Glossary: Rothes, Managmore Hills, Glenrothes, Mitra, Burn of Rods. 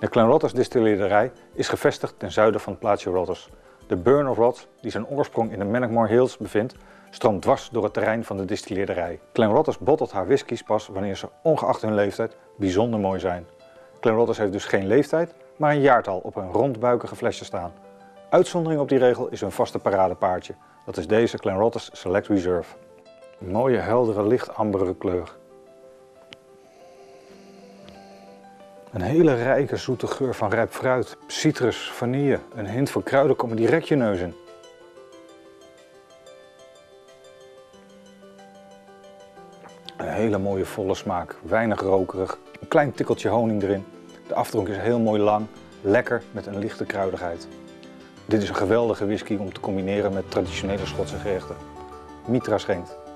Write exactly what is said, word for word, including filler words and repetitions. De Glenrothes distillerij is gevestigd ten zuiden van het plaatsje Rothes. De Burn of Rods, die zijn oorsprong in de Managmore Hills bevindt, stroomt dwars door het terrein van de distillerij. Glenrothes bottelt haar whiskies pas wanneer ze, ongeacht hun leeftijd, bijzonder mooi zijn. Glenrothes heeft dus geen leeftijd, maar een jaartal op een rondbuikige flesje staan. Uitzondering op die regel is hun vaste paradepaardje. Dat is deze Glenrothes Select Reserve. Een mooie, heldere, licht ambere kleur. Een hele rijke, zoete geur van rijp fruit, citrus, vanille, een hint van kruiden komen direct je neus in. Een hele mooie volle smaak, weinig rokerig, een klein tikkeltje honing erin. De afdronk is heel mooi lang, lekker met een lichte kruidigheid. Dit is een geweldige whisky om te combineren met traditionele Schotse gerechten. Mitra schenkt.